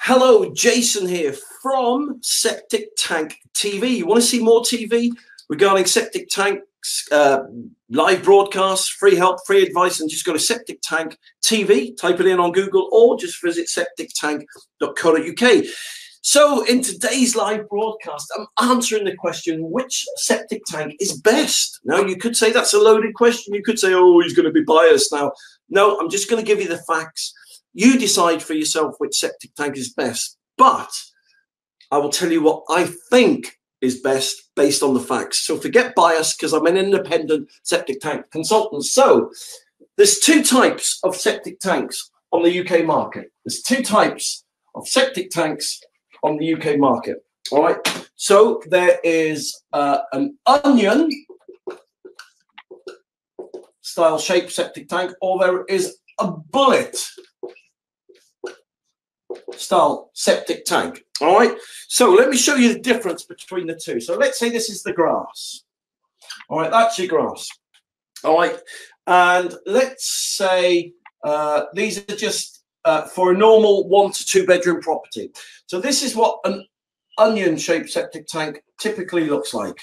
Hello, Jason here from Septic Tank TV. You want to see more TV regarding septic tanks, live broadcasts, free help, free advice, and just go to Septic Tank TV, type it in on Google, or just visit septictank.co.uk. So in today's live broadcast, I'm answering the question, which septic tank is best? Now, you could say that's a loaded question. You could say, oh, he's going to be biased now. No, I'm just going to give you the facts. You decide for yourself which septic tank is best, but I will tell you what I think is best based on the facts. So forget bias, because I'm an independent septic tank consultant. So there's two types of septic tanks on the UK market. There's two types of septic tanks on the UK market. All right. So there is an onion style shaped septic tank, or there is a bullet style septic tank. All right, so let me show you the difference between the two. So let's say this is the grass. All right, that's your grass. All right, and let's say these are just for a normal 1 to 2 bedroom property. So this is what an onion shaped septic tank typically looks like.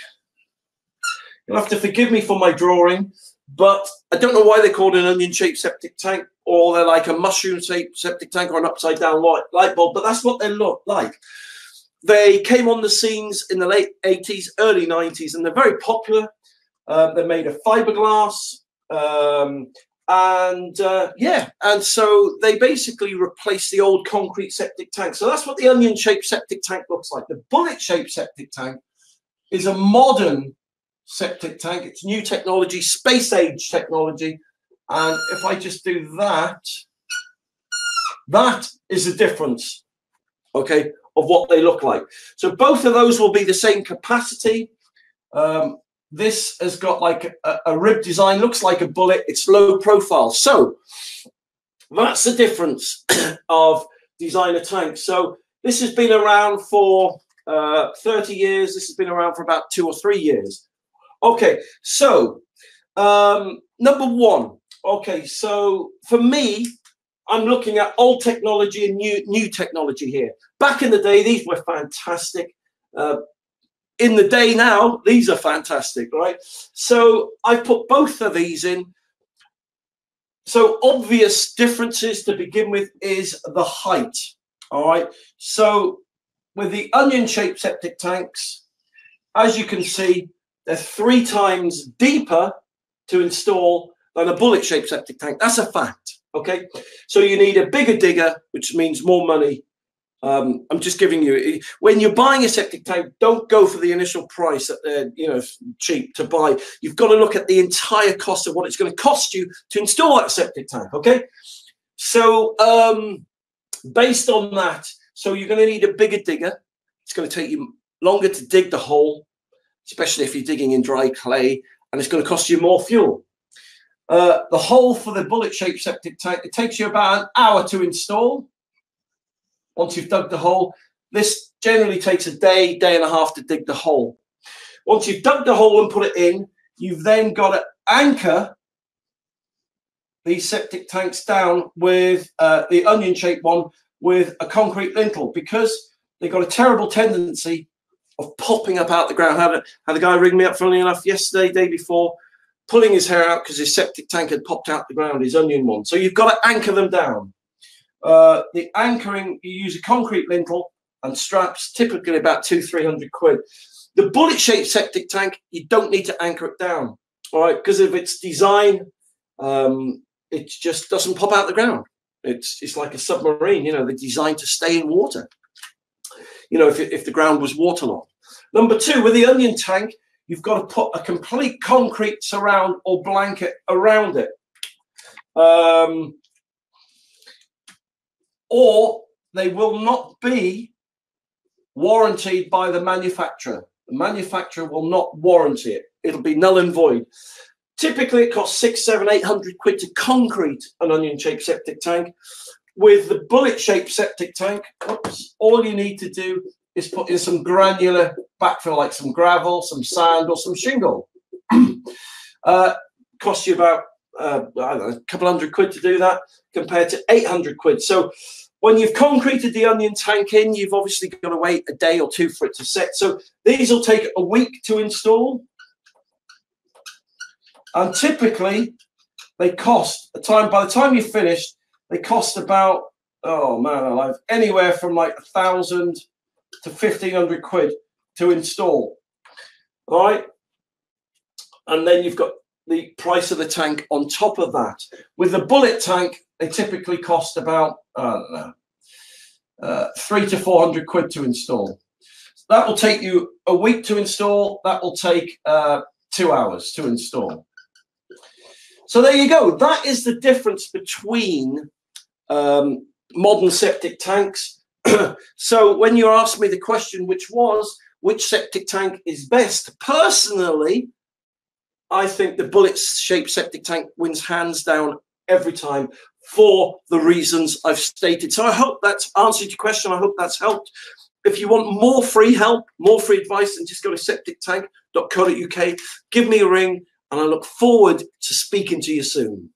You'll have to forgive me for my drawing, but I don't know why they're called an onion-shaped septic tank, or they're like a mushroom-shaped septic tank or an upside-down light bulb, but that's what they look like. They came on the scenes in the late 80s, early 90s, and they're very popular. They're made of fiberglass, and so they basically replace the old concrete septic tank. So that's what the onion-shaped septic tank looks like. The bullet-shaped septic tank is a modern septic tank. It's new technology, space age technology. And if I just do that, that is the difference, okay, of what they look like. So both of those will be the same capacity. This has got like a rib design, looks like a bullet. It's low profile. So that's the difference of designer tanks. So this has been around for 30 years. This has been around for about 2 or 3 years. Okay, so number one. Okay, so for me, I'm looking at old technology and new technology here. Back in the day, these were fantastic. In the day now, these are fantastic, right? So I put both of these in. So obvious differences to begin with is the height, all right? So with the onion-shaped septic tanks, as you can see, they're 3 times deeper to install than a bullet-shaped septic tank. That's a fact, okay? So you need a bigger digger, which means more money. I'm just giving you, when you're buying a septic tank, don't go for the initial price that they're, you know, cheap to buy. You've got to look at the entire cost of what it's going to cost you to install that septic tank, okay? So based on that, so you're going to need a bigger digger. It's going to take you longer to dig the hole, especially if you're digging in dry clay, and it's going to cost you more fuel. The hole for the bullet-shaped septic tank, it takes you about an hour to install once you've dug the hole. This generally takes a day, day and a half to dig the hole. Once you've dug the hole and put it in, you've then got to anchor these septic tanks down with the onion-shaped one with a concrete lintel, because they've got a terrible tendency of popping up out the ground. Had a guy ring me up, funnily enough, yesterday, day before, pulling his hair out because his septic tank had popped out the ground, his onion one. So you've got to anchor them down. The anchoring, you use a concrete lintel and straps, typically about 200-300 quid. The bullet-shaped septic tank, you don't need to anchor it down, all right, because of its design, it just doesn't pop out the ground. It's like a submarine, you know, they're designed to stay in water, you know, if the ground was waterlogged. Number two, with the onion tank, you've got to put a complete concrete surround or blanket around it. Or they will not be warrantied by the manufacturer. The manufacturer will not warranty it. It'll be null and void. Typically, it costs 600-800 quid to concrete an onion-shaped septic tank. With the bullet-shaped septic tank, oops, all you need to do is put in some granular backfill, like some gravel, some sand, or some shingle. Costs you about I don't know, a couple 100 quid to do that, compared to 800 quid. So When you've concreted the onion tank in, you've obviously got to wait a day or two for it to set. So these will take a week to install. And typically, they cost a time, by the time you're finished, they cost about, oh man alive, anywhere from like 1,000 to 1,500 quid to install. All right. And then you've got the price of the tank on top of that. With the bullet tank, they typically cost about, I don't know, 300 to 400 quid to install. So that will take you a week to install. That will take 2 hours to install. So there you go. That is the difference between modern septic tanks. So when you asked me the question, which septic tank is best, personally, I think the bullet-shaped septic tank wins hands down every time for the reasons I've stated. So I hope that's answered your question. I hope that's helped. If you want more free help, more free advice, then just go to septictank.co.uk. Give me a ring, and I look forward to speaking to you soon.